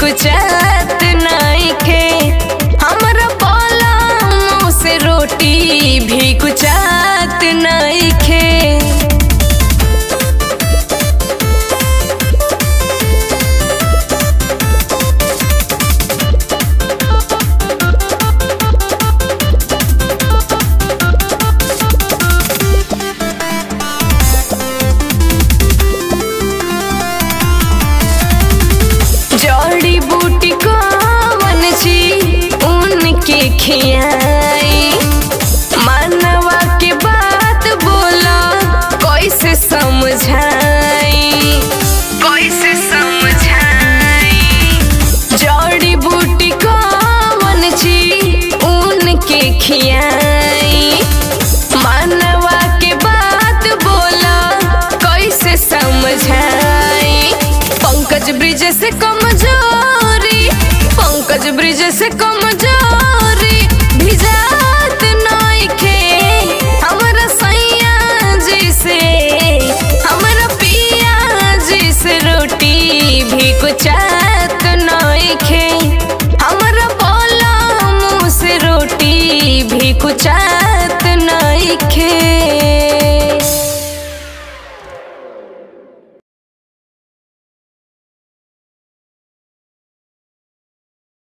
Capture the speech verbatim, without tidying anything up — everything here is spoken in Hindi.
कुचात नहीं खे हमर बोला मुँह से रोटी भी कुचात नहीं खे। जड़ी बूटी को वनजी उनके खियाई मानवा के बात बोला कैसे समझाई कैसे समझाई। जड़ी बूटी को वनजी उनके खियाई मानवा के बात बोला कैसे समझाई। पंकज ब्रिज से कमजोरी पंकज ब्रिज से कमजोरी भिजात नइखे हमरा सैया जैसे हमरा पिया जैसे रोटी भी कुचा।